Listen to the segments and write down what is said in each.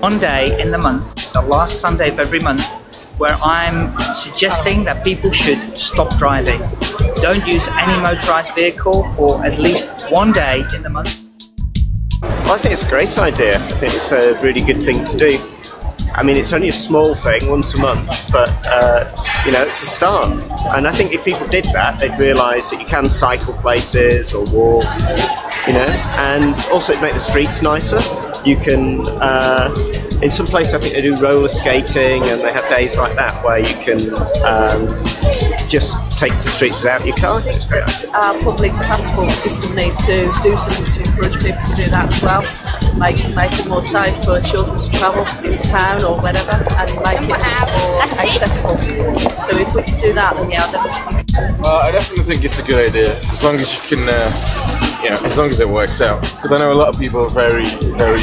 one day in the month, the last Sunday of every month, where I'm suggesting that people should stop driving. Don't use any motorised vehicle for at least one day in the month. I think it's a great idea. I think it's a really good thing to do. I mean, it's only a small thing, once a month, but you know, it's a start. And I think if people did that, they'd realise that you can cycle places or walk, you know, and also it'd make the streets nicer. You can, in some places I think they do roller skating and they have days like that where you can just take to the streets without your car. It's great. Our public transport system needs to do something to encourage people to do that as well. Make it more safe for children to travel into town or wherever, and make it more accessible. So if we can do that, then yeah, I definitely think it's a good idea, as long as you can, you know, as long as it works out. Because I know a lot of people are very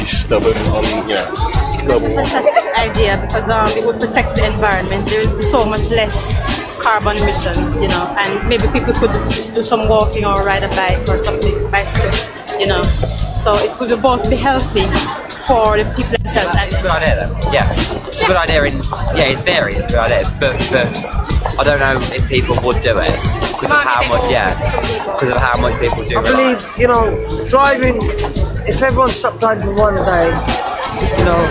stubborn on, you know. It's a fantastic idea because it would protect the environment. There would be so much less carbon emissions, you know, and maybe people could do some walking or ride a bike or something, bicycle, you know. So it would both be healthy for the people themselves. It's a good idea though. Yeah, it's a good idea in, yeah, in theory it's a good idea, but I don't know if people would do it because of how much, yeah, because of how much people do it. I believe, you know, driving, if everyone stopped driving for one day, you know,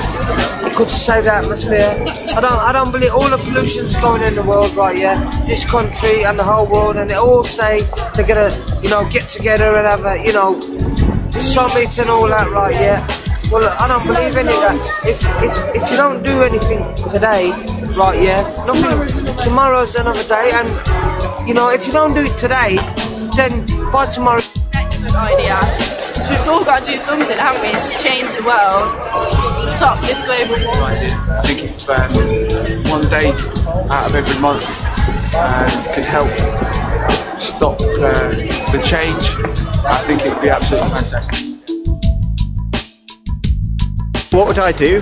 it could save the atmosphere. I don't believe all the pollution's going in the world right yet. This country and the whole world, and they all say they're gonna, you know, get together and have a, you know, summit and all that right yet. Well, I don't believe any of that. If you don't do anything today, right yet, nothing. Tomorrow's another day, and you know, if you don't do it today, then by tomorrow. Excellent idea. We've all got to do something, haven't we, to change the world, stop this global warming. I think if one day out of every month could help stop the change, I think it would be absolutely fantastic. What would I do?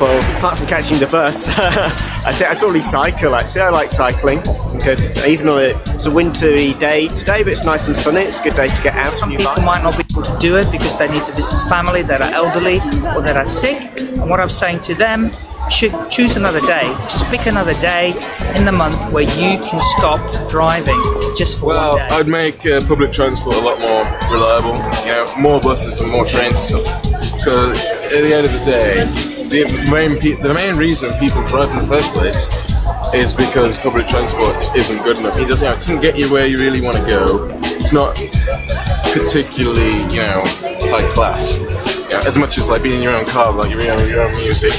Well, apart from catching the bus, I think I'd probably cycle actually. I like cycling. Even on it's a wintry day today, but it's nice and sunny. It's a good day to get out. Some people might not be able to do it because they need to visit family that are elderly or that are sick. And what I'm saying to them, should choose another day. Just pick another day in the month where you can stop driving just for one day. I'd make public transport a lot more reliable. You know, more buses and more trains and stuff. Because at the end of the day, the main reason people drive in the first place is because public transport just isn't good enough. It doesn't get you where you really want to go. It's not particularly, you know, high class. You know, as much as like being in your own car, like your own music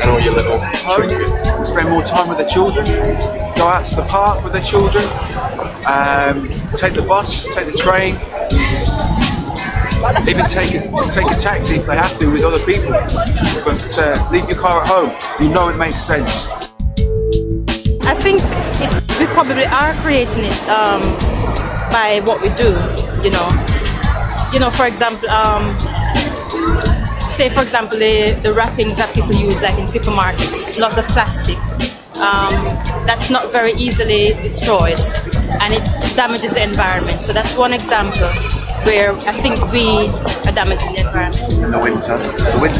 and all your little trinkets. Spend more time with the children. Go out to the park with their children. Take the bus. Take the train. Even take a taxi if they have to with other people. But leave your car at home. You know it makes sense. I think we probably are creating it by what we do, you know. You know, for example, say for example the wrappings that people use like in supermarkets, lots of plastic. That's not very easily destroyed and it damages the environment. So that's one example where I think we are damaging the environment. In the winter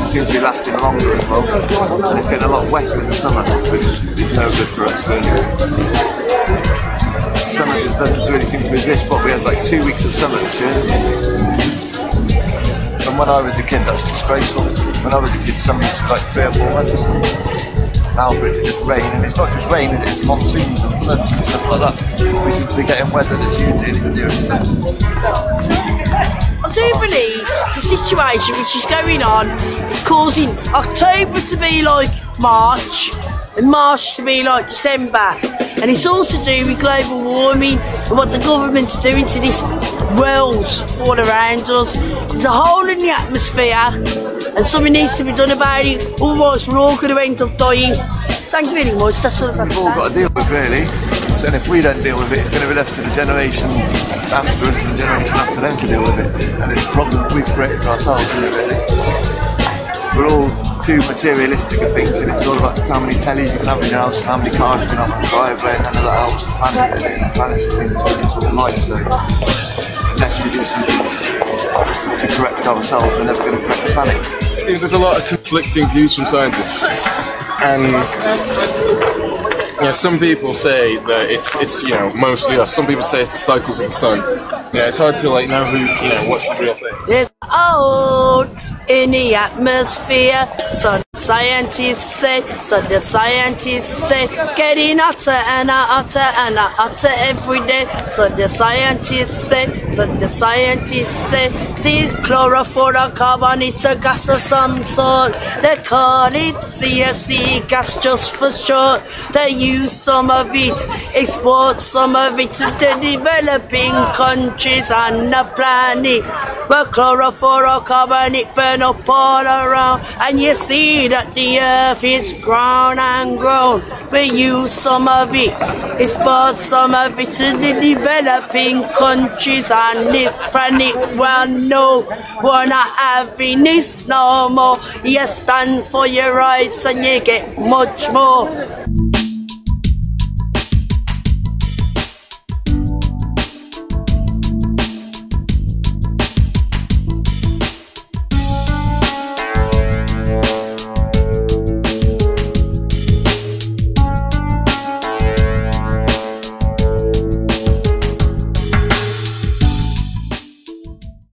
seems to be lasting longer as well, and it's getting a lot wetter in the summer, which is no good for us. Really. Summer doesn't really seem to exist, but we had like 2 weeks of summer this year. And when I was a kid, that's disgraceful. When I was a kid, summer used to be like 3 or 4 months. Now for it to just rain, and it's not just rain, it's monsoons and floods and stuff like that. We seem to be getting weather that's usually near instead. I do believe the situation which is going on is causing October to be like March and March to be like December, and it's all to do with global warming and what the government's doing to this world all around us. There's a hole in the atmosphere and something needs to be done about it, otherwise we're all going to end up dying. Thank you very much, that's all I've got to say. We've all got to deal with it really. And if we don't deal with it, it's going to be left to the generation after us and the generation after them to deal with it. And it's a problem we've created for ourselves, really. We're all too materialistic, I think, and it's all about how many tellies you can have in your house, how many cars you can have on the driveway, and all that helps the planet, and the planet's the thing that's going to sort of life. So unless we do something to correct ourselves, we're never going to correct the planet. It seems there's a lot of conflicting views from scientists, and yeah, some people say that it's you know, mostly us. Some people say it's the cycles of the sun. Yeah, it's hard to like know who, you know, what's the real thing. There's old in the atmosphere, so the scientists say, it's getting hotter and hotter and hotter every day, so the scientists say, see, chlorofluorocarbon, it's a gas of some sort, they call it CFC gas just for short, they use some of it, export some of it to the developing countries on the planet, but chlorofluorocarbon, it burns up all around, and you see that the earth is grown and grown. We use some of it, export some of it to the developing countries on this planet. Well, no, we're not having this no more. You stand for your rights and you get much more.